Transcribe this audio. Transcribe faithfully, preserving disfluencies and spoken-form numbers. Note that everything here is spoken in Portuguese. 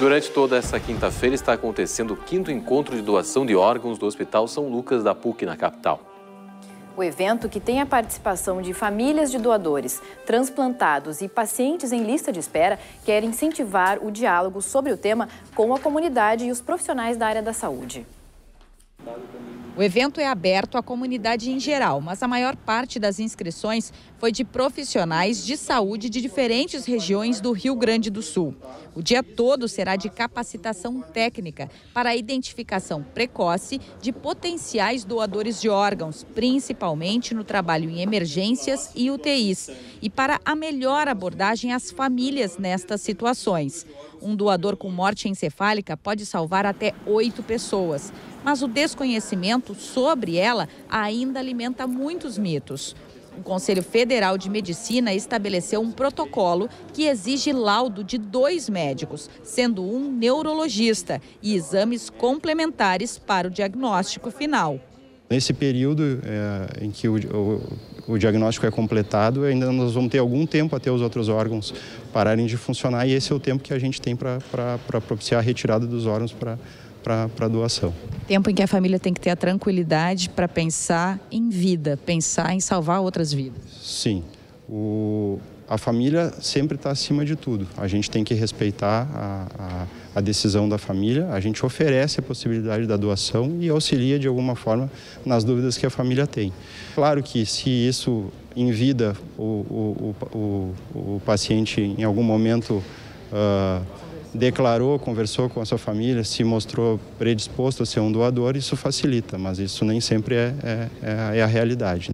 Durante toda essa quinta-feira está acontecendo o quinto encontro de doação de órgãos do Hospital São Lucas da P U C, na capital. O evento, que tem a participação de famílias de doadores, transplantados e pacientes em lista de espera, quer incentivar o diálogo sobre o tema com a comunidade e os profissionais da área da saúde. O evento é aberto à comunidade em geral, mas a maior parte das inscrições foi de profissionais de saúde de diferentes regiões do Rio Grande do Sul. O dia todo será de capacitação técnica para a identificação precoce de potenciais doadores de órgãos, principalmente no trabalho em emergências e U T Is, e para a melhor abordagem às famílias nestas situações. Um doador com morte encefálica pode salvar até oito pessoas, mas o desconhecimento sobre ela ainda alimenta muitos mitos. O Conselho Federal de Medicina estabeleceu um protocolo que exige laudo de dois médicos, sendo um neurologista, e exames complementares para o diagnóstico final. Nesse período é, em que o, o, o diagnóstico é completado, ainda nós vamos ter algum tempo até os outros órgãos pararem de funcionar, e esse é o tempo que a gente tem para propiciar a retirada dos órgãos para para doação. Tempo em que a família tem que ter a tranquilidade para pensar em vida, pensar em salvar outras vidas. Sim, o, a família sempre está acima de tudo. A gente tem que respeitar a, a, a decisão da família, a gente oferece a possibilidade da doação e auxilia de alguma forma nas dúvidas que a família tem. Claro que se isso em vida o, o, o, o, o paciente em algum momento uh, declarou, conversou com a sua família, se mostrou predisposto a ser um doador, isso facilita, mas isso nem sempre é, é, é a realidade.